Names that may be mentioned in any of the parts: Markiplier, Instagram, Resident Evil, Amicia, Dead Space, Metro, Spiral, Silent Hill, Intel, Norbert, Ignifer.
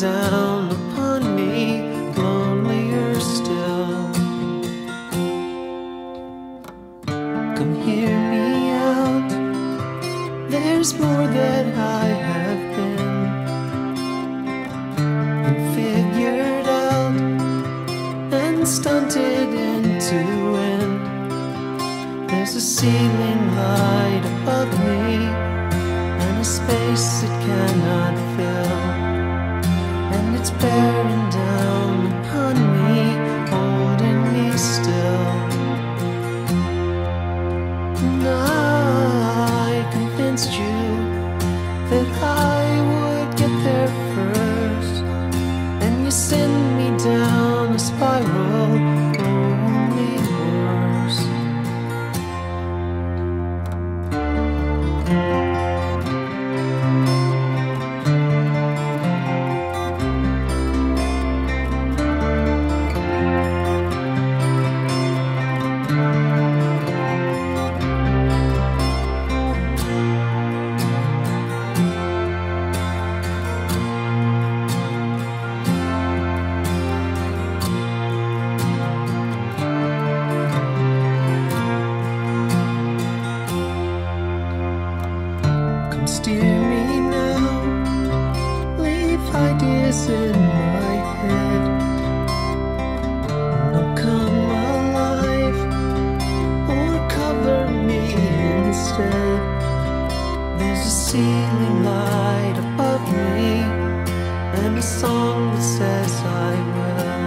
down upon me, lonelier still. Come hear me out, there's more that I have been and figured out and stunted into end. There's a ceiling light above me, a space it cannot fill, and it's bearing down upon me, holding me still. And I convinced you that I would get there first, and you send me down a spiral, only worse. Steer me now, leave ideas in my head, and I'll come alive, or cover me instead. There's a ceiling light above me, and a song that says I will,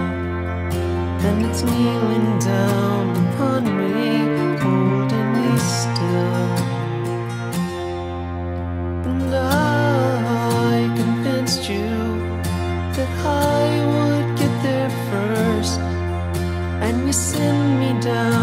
and it's kneeling down upon me, holding me still. Send me down.